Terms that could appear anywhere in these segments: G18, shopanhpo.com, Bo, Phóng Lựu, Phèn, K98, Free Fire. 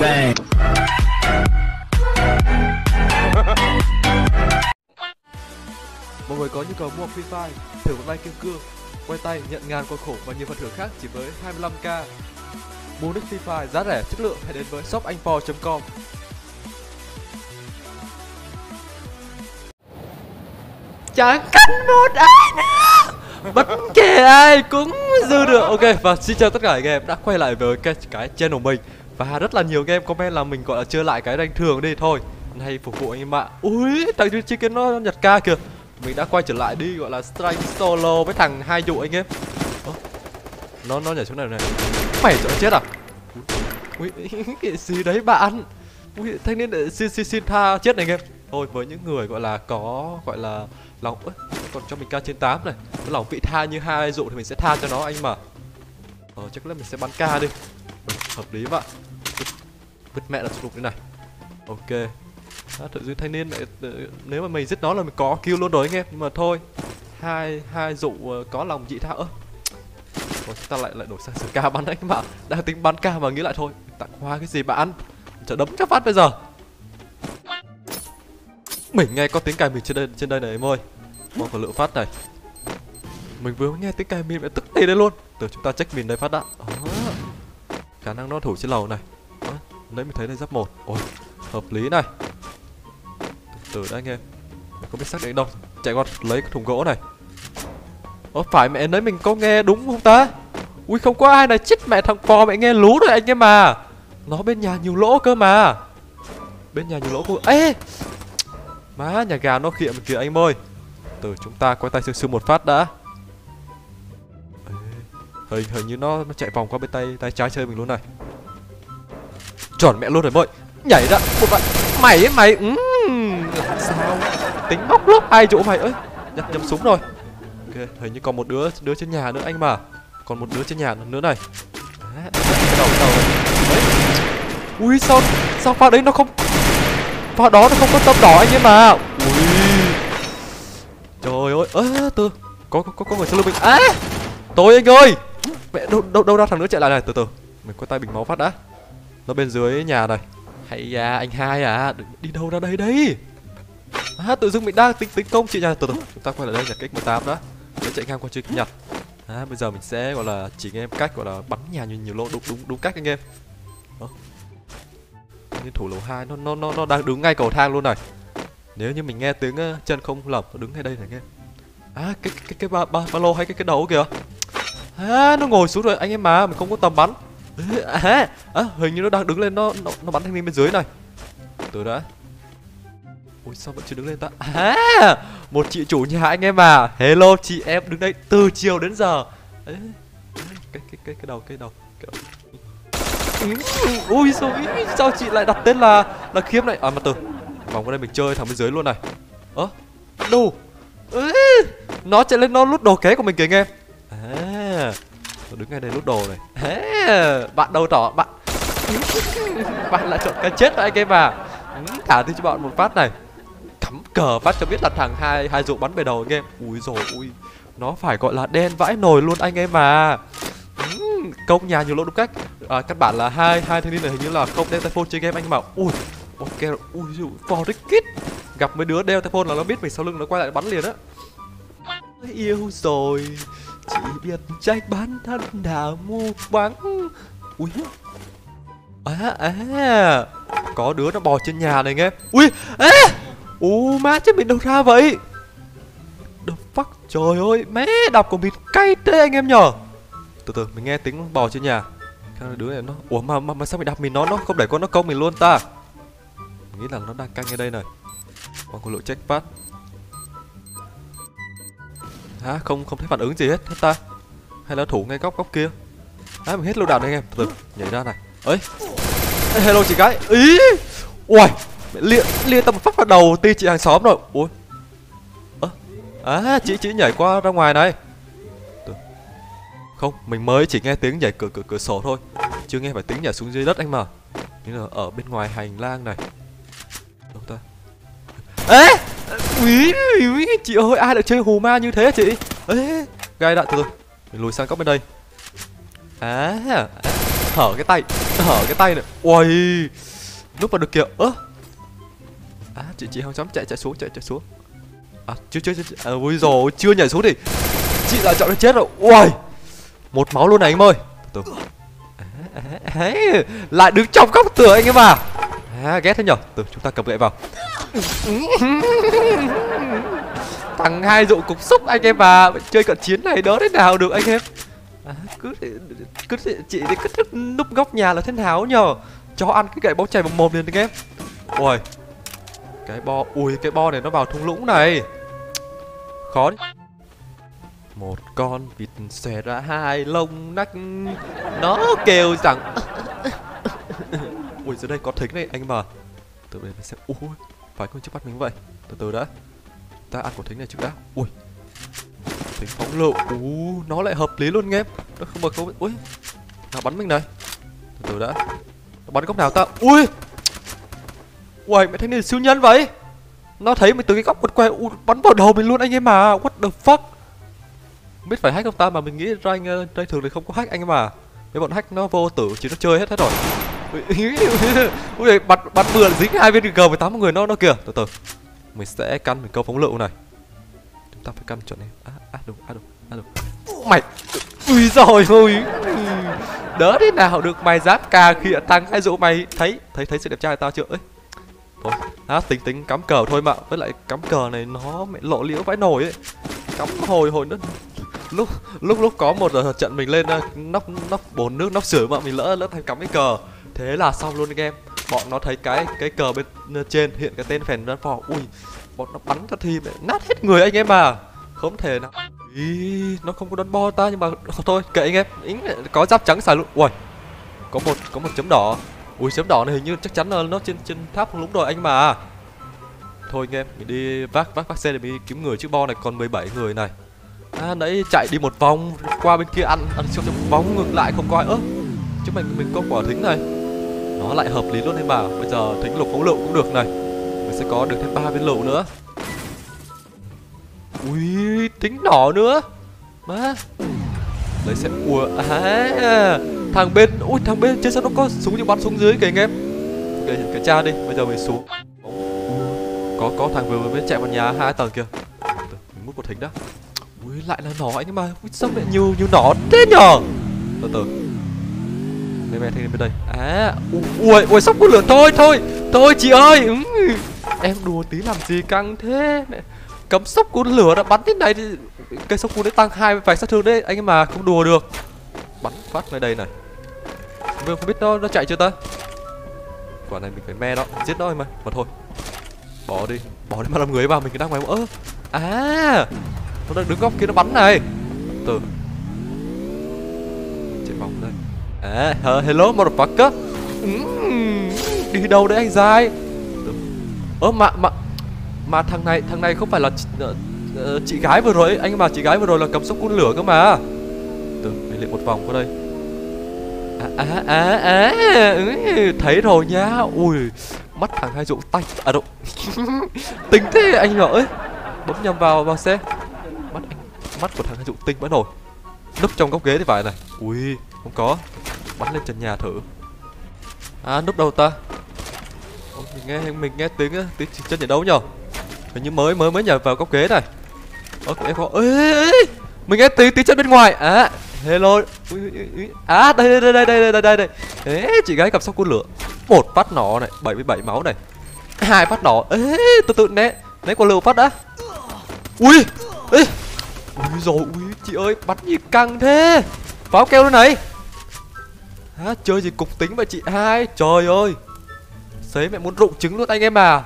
Bang. Mọi người có nhu cầu mua Free Fire, thử một vai kim cương, quay tay nhận ngàn con khủng và nhiều phần thưởng khác chỉ với 25k. Mua nick Free Fire giá rẻ chất lượng, hãy đến với shopanhpo.com. Chẳng cần một ai nữa, bất kể ai cũng dư được. Ok, và xin chào tất cả anh em đã quay lại với cái channel mình. Và rất là nhiều anh em comment là mình gọi là chưa lại cái rank thường đi thôi, hay phục vụ anh em ạ. Ui, thằng Duy Chicken nó nhặt ca kìa. Mình đã quay trở lại đi gọi là strike solo với thằng hai dụ anh em. Nó nhảy xuống này này. Mày cho chết à? Ui, cái gì đấy bạn? Ui, thanh niên để xin tha chết này anh em. Thôi với những người gọi là có gọi là lòng còn cho mình K98 này, có lòng vị tha như hai dụ thì mình sẽ tha cho nó anh mà. Chắc là mình sẽ bắn ca đi. Hợp lý vậy. Vứt mẹ là sụp thế này. Ok. Tự dưng thanh niên nếu mà mình giết nó là mình có kill luôn rồi anh em, nhưng mà thôi hai dụ có lòng dị tha. Chúng ta lại đổi sang ca bắn đấy các bạn, đang tính bắn ca mà nghĩ lại thôi tặng hoa cái gì bạn, chả đấm chắc phát bây giờ. Mình nghe có tiếng cài mình trên đây này em ơi, mong còn lượng phát này. Mình vừa nghe tiếng cài mình tức tê đấy luôn. Từ chúng ta check mình đây phát đã. Khả năng nó thủ trên lầu này. Đấy mình thấy đây giáp 1. Ôi hợp lý này. Từ đấy anh em, không biết xác định đâu. Chạy qua lấy cái thùng gỗ này. Phải mẹ đấy mình có nghe đúng không ta? Ui không có ai này, chết mẹ thằng phò mẹ nghe lú rồi anh em mà. Nó bên nhà nhiều lỗ cơ mà. Bên nhà nhiều lỗ cơ. Ê má nhà gà nó khịa mình kìa anh ơi. Từ chúng ta quay tay sương sương một phát đã. Ê, hình như nó chạy vòng qua bên tay trái chơi mình luôn này. Tròn mẹ luôn rồi bội. Nhảy ra một bạn. Mày sao tính móc lốp ai chỗ mày ơi. Nhặt nhầm súng rồi. Ok, hình như còn một đứa trên nhà nữa anh mà. Còn một đứa trên nhà nữa này. Đầu đấy. Ui sao pha đấy nó không. Pha đó nó không có tấm đỏ anh ấy mà. Ui. Trời ơi, từ có người sau lưng mình. Tôi anh ơi. Mẹ đâu ra thằng nữa chạy lại này, từ mình quay tay bình máu phát đã. Nó bên dưới nhà này. Hay da anh hai à, đi đâu ra đây đấy. Tự dưng mình đang tính công chị nhà. Từ chúng ta quay lại đây nhặt cái X18 đó. Để chạy ngang qua chơi nhặt. Bây giờ mình sẽ gọi là chỉ anh em cách gọi là bắn nhà nhiều lỗ đúng cách anh em. Nên thủ lầu 2 nó đang đứng ngay cầu thang luôn này. Nếu như mình nghe tiếng chân không lầm nó đứng ngay đây này anh em. Cái ba lô hay cái đầu kìa. Nó ngồi xuống rồi anh em mà mình không có tầm bắn. Hình như nó đang đứng lên, nó bắn thanh niên bên dưới này. Từ đã. Ôi sao vẫn chưa đứng lên ta? Một chị chủ nhà anh em à. Hello chị em đứng đây từ chiều đến giờ. Cái đầu. Ui sao chị lại đặt tên là Khiêm này? Mà từ vòng qua đây mình chơi thằng bên dưới luôn này. Đâu? Nó chạy lên nó lút đồ ké của mình kìa anh em. Tôi đứng ngay đây lút đồ này. Bạn đâu tỏ bạn. Bạn lại chọn cái chết rồi anh em à. Thả đi cho bạn một phát này. Cắm cờ phát cho biết là thằng hai dụ bắn về đầu anh em. Ui rồi ui. Nó phải gọi là đen vãi nồi luôn anh em à. Công nhà nhiều lỗ đúng cách. Các bạn là hai thanh niên này hình như là không đeo tai phone chơi game anh mà. Ui. Ok. Ui dụ for the kid. Gặp mấy đứa đeo tai phone là nó biết mình sau lưng nó quay lại bắn liền á. Yêu rồi. Chỉ biết trách bản thân đã mù quáng. Ui. Có đứa nó bò trên nhà này nghe. Ui. Má chứ mình đâu ra vậy. The fuck. Trời ơi. Mẹ đọc của mình cay thế anh em nhờ. Từ mình nghe tiếng bò trên nhà. Cái đứa này nó. Ủa mà sao mình đạp mình nó không để con nó công mình luôn ta. Mình nghĩ là nó đang canh ở đây này. Còn có lỗi check phát. Không thấy phản ứng gì hết ta. Hay là thủ ngay góc kia. Mình hết lựu đạn anh em. Từ nhảy ra này. Hello chị gái. Ý. Ui, lia tầm phát vào đầu ti chị hàng xóm rồi. Ui. Chị nhảy qua ra ngoài này. Không, mình mới chỉ nghe tiếng nhảy cửa sổ thôi. Chưa nghe phải tiếng nhảy xuống dưới đất anh mà. Nhưng là ở bên ngoài hành lang này. Đâu ta? Úi, chị ơi ai lại chơi hù ma như thế chị? Gai đạn từ từ. Mình lùi sang góc bên đây. Thở cái tay, thở cái tay này. Ui, núp vào được kìa. Ơ à, chị không dám chạy xuống. À, chưa. À, ui dồi, chưa nhảy xuống thì chị đã chọn nó chết rồi. Ui, một máu luôn này anh ơi. Từ lại đứng trong góc tường anh em à. À, ghét thế nhở. Từ chúng ta cầm gậy vào. Thằng hai dụ cục xúc anh em à. Chơi cận chiến này đỡ thế nào được anh em. À, cứ chị cứ núp góc nhà là thế nào nhờ. Cho ăn cái gậy bó chày bằng mồm liền anh em. Ui, cái bo, ui cái bo này nó vào thung lũng này. Khó. Một con vịt xòe ra hai lông nách, nó kêu rằng ui dưới đây có thính này anh mà. Từ đây mình xem. Ui phải không chứ bắt mình vậy. Từ từ đã. Ta ăn của thính này trước đã. Ui thính phóng lựu. Ui nó lại hợp lý luôn nghe. Nó không bật không. Ui nó bắn mình này. Từ từ đã. Nó bắn góc nào ta. Ui ui mẹ thính này siêu nhân vậy. Nó thấy mình từ cái góc quật que bắn vào đầu mình luôn anh em mà. What the fuck. Biết phải hack không ta mà mình nghĩ rank đây thường thì không có hack anh em à. Mấy bọn hack nó vô tử chứ nó chơi hết rồi. Ui bắn vừa dính hai viên G18 người nó kìa. Từ từ. Mình sẽ căn mình câu phóng lựu này. Chúng ta phải căn chuẩn này. À đúng. Mày. Ui giời ơi. Đỡ thế nào được mày giáp cà khịa tăng hay dụ mày thấy sự đẹp trai tao chưa ấy. Thôi, à, tính cắm cờ thôi mà. Với lại cắm cờ này nó mẹ lộ liễu vãi nổi ấy. Cắm hồi nó lúc có một trận mình lên nóc bồn nước nóc sưởi mà mình lỡ thành cắm cái cờ. Thế là xong luôn anh em. Bọn nó thấy cái cờ bên trên hiện cái tên phèn phò. Ui, bọn nó bắn ra thì nát hết người anh em mà. Không thể nào. Ý, nó không có đón bo ta nhưng mà thôi kệ anh em. Ý, có giáp trắng xài luôn. Ui. Có một chấm đỏ. Ui chấm đỏ này hình như chắc chắn là nó trên tháp không đúng rồi anh mà. Thôi anh em, mình đi vác xe để mình kiếm người chứ bo này còn 17 người này. À, nãy chạy đi một vòng qua bên kia ăn xong một vòng ngược lại không coi ớ. Chứ mình có quả thính này. Nó lại hợp lý luôn nên mà. Bây giờ thính lục phóng lựu cũng được này. Mình sẽ có được thêm 3 viên lựu nữa. Ui, thính đỏ nữa. Má. Lấy xe ua. À, thằng bên, ui thằng bên trên sao nó có súng như bắn súng dưới kìa anh em. Kìa cái cha đi, bây giờ mình xuống. Có thằng vừa mới chạy vào nhà 2 tầng kìa. Mình mút một thính đó. Ui lại là nỏ anh em mà. Ui sao lại nhiều nỏ thế nhờ. Từ từ. Mẹ mẹ thằng bên đây. À ui sắp có lửa. Thôi chị ơi. Em đùa tí làm gì căng thế. Cấm sốc cuốn lửa đã bắn thế này thì cây sốc cuốn đấy tăng 2 vài sát thương đấy anh em mà, không đùa được. Bắn phát ngay đây này. Mình không biết nó chạy chưa ta. Quả này mình phải me đó, giết nó mà. Mà thôi. Bỏ đi mà làm người vào mình cứ đang ngoài ơ. À. Nó đang đứng góc kia nó bắn này. Từ. Chạy vòng đây. À, hello motherfucker. Đi đâu đấy anh dài. Ơ mà thằng này không phải là chị gái vừa rồi ấy. Anh mà chị gái vừa rồi là cầm sốc cun lửa cơ mà. Từ mình lại một vòng qua đây. Thấy rồi nhá. Ui, mắt thằng hai dụ tay. À đâu. Tính thế anh nhỏ ấy. Bấm nhầm vào xe. Mắt của thằng hai dụ tinh vẫn nổi. Núp trong góc ghế thì phải này. Ui, không có. Bắn lên trần nhà thử. À, núp đâu ta? Ô, mình nghe tiếng chân nhảy đấu nhở. Hình như mới nhảy vào góc ghế này. Ơ, em có. Ê, mình nghe tiếng chân bên ngoài. À, hello. Ui. À, đây. Ê, chị gái cầm sóc cuốn lửa. Một phát nỏ này, 77 máu này. 2 phát nỏ. Ê, từ né quả lựu phát đã. Ui. Ê. Ui dồi, ui chị ơi, bắn gì căng thế. Pháo keo luôn này. Hả, chơi gì cục tính mà chị hai. Trời ơi. Xế mẹ muốn rụng trứng luôn anh em à.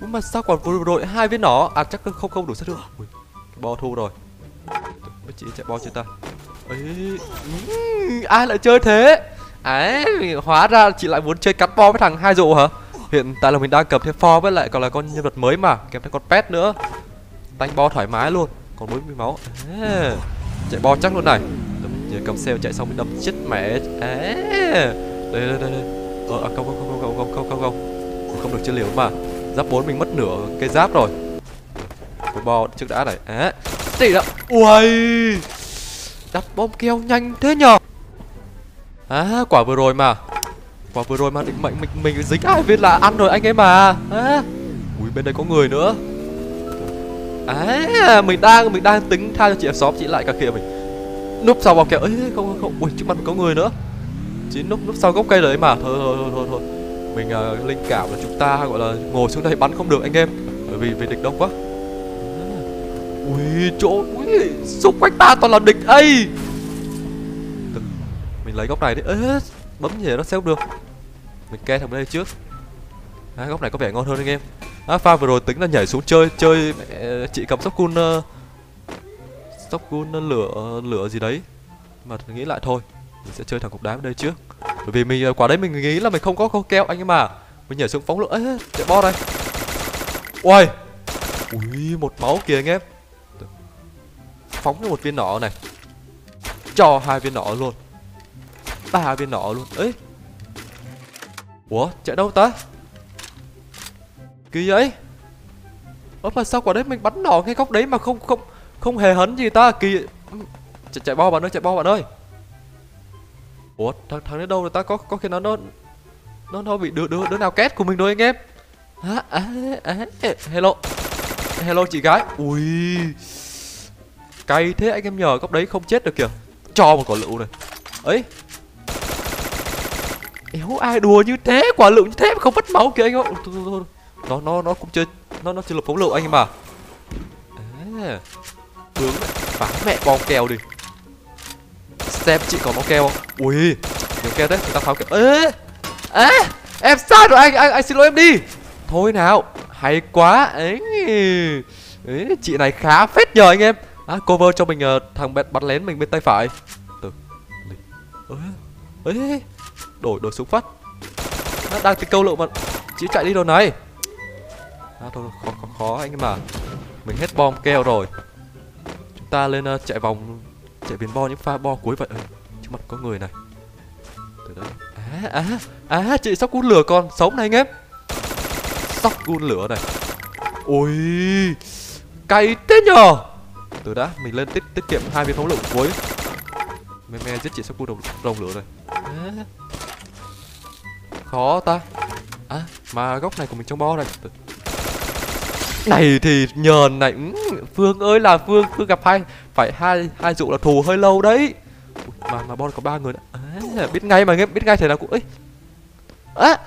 Ui mà sao còn vừa rồi 2 viên nỏ. À chắc không đủ sát được. Ui, bo thu rồi. Mấy chị chạy bo trên ta. Ấy, ai lại chơi thế. Ấy, hóa ra chị lại muốn chơi cắn bo với thằng hai dụ hả. Hiện tại là mình đang cầm thêm pho với lại còn là con nhân vật mới mà. Kèm thêm con pet nữa. Tanh bo thoải mái luôn. Còn 40 máu. À, chạy bo chắc luôn này. Giờ cầm xe chạy xong bị đâm chết mẹ. À, đây. Không được chưa liều mà. Giáp 4 mình mất nửa cây giáp rồi. Có bo trước đã này. À, tỷ đó. Ui. Đặt bom keo nhanh thế nhờ. À, quả vừa rồi mà định mệnh mình dính ai biết là ăn rồi anh ấy mà. À, ui bên đây có người nữa. À, mình đang tính tha cho chị em xóm, chị lại cả kia mình núp sau vòng kẹo ấy. Không, ui trước mặt mình có người nữa. Chị núp sau gốc cây đấy mà. Thôi. Mình linh cảm là chúng ta gọi là ngồi xuống đây bắn không được anh em, bởi vì địch đông quá. Ui chỗ ui, xung quanh ta toàn là địch ấy. Mình lấy góc này đi. Ê, bấm gì nó sẽ không được. Mình ke thằng bên đây trước. À, góc này có vẻ ngon hơn anh em. À, pha vừa rồi tính là nhảy xuống chơi chị cầm shotgun lửa gì đấy, mà nghĩ lại thôi mình sẽ chơi thằng cục đá bên đây trước, bởi vì mình quả đấy mình nghĩ là mình không có khâu keo anh em mà. Mình nhảy xuống phóng lửa. Ê, chạy bo đây. Uầy, ui một máu kìa anh em. Phóng cho một viên nỏ này, cho hai viên nỏ luôn, 3 viên nỏ luôn. Ấy, ủa chạy đâu ta? Kỳ vậy? Ủa mà sao quả đấy mình bắn nỏ ngay góc đấy mà không hề hấn gì ta? Kỳ. Chạy bo bạn ơi, chạy bo bạn ơi. Ủa thằng đấy đâu rồi ta? Có khi nó bị đứa nào két của mình rồi anh em. Hello chị gái. Ui, cay thế anh em, nhờ góc đấy không chết được kìa. Cho một quả lựu này. Ấy, éo ai đùa như thế, quả lựu như thế mà không vất máu kìa anh ơi. Thôi. Nó cũng chơi, nó chưa lập phóng lựu anh mà. À, tướng bắn mẹ bom kèo đi. Xem chị có bom kèo không? Ui, nhiều kèo thế, người ta pháo kèo. Ê, à, em sai rồi anh xin lỗi em đi. Thôi nào, hay quá ấy. Ấy, chị này khá phết nhờ anh em. À, cover cho mình thằng bắn lén mình bên tay phải. Ấy, đổi súng phát. Nó đang tính câu lựu mà chỉ chạy đi đồ này. À, thôi khó anh em mà. Mình hết bom keo rồi. Chúng ta lên chạy biến bo những pha bo cuối vậy. Trước mặt có người này. Từ đấy. Chị sóc cút lửa còn sống này anh em. Sóc cút lửa này. Ôi, cay thế nhờ. Từ đã, mình lên tiết kiệm 2 viên phóng lựu cuối. Me giết chị sóc cút rồng lửa này. À, khó ta. À, mà góc này của mình trong bo này. Này thì nhờn này. Phương ơi là Phương gặp hai dụ là thù hơi lâu đấy. Ui, mà bo có 3 người nữa. À, biết ngay mà nghe, biết ngay thế nào cũng ấy. À.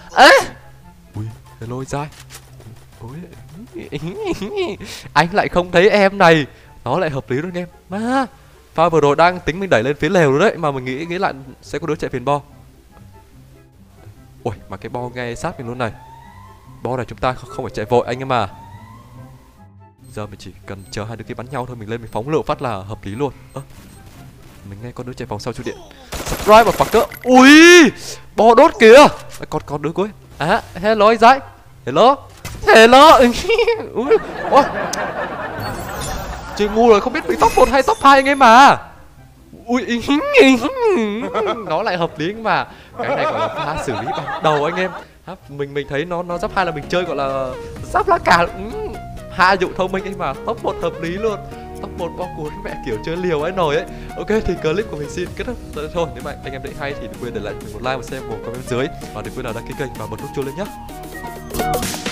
Ui, hello dai. Anh lại không thấy em này. Nó lại hợp lý luôn em. Mà pha vừa rồi đang tính mình đẩy lên phía lều rồi đấy, mà mình nghĩ lại sẽ có đứa chạy phiền bo. Ui, mà cái bo ngay sát mình luôn này. Bo này chúng ta không phải chạy vội anh em mà. Giờ mình chỉ cần chờ hai đứa kia bắn nhau thôi, mình lên mình phóng lựu phát là hợp lý luôn. À, mình nghe có đứa chạy vòng sau trụ điện. Subscribe và phá cỡ. Ui, bo đốt kìa. À, còn đứa cuối. À, hello anh dãi. Hello. Ui, ôi. Chơi ngu rồi, không biết bị top 1 hay top 2 anh em mà. Ui, nó lại hợp lý mà. Cái này gọi là pha xử lý bằng đầu anh em. Mình thấy nó giáp 2 là mình chơi gọi là giáp lá cà. Hạ dụ thông minh anh mà, top 1 hợp lý luôn. Top 1 bao cuốn mẹ kiểu chơi liều ấy nổi ấy. Ok thì clip của mình xin kết thúc tới đây thôi. Nếu mà anh em thấy hay thì đừng quên để lại mình một like, một share, một comment dưới. Và đừng quên là đăng ký kênh và bật nút chuông lên nhé.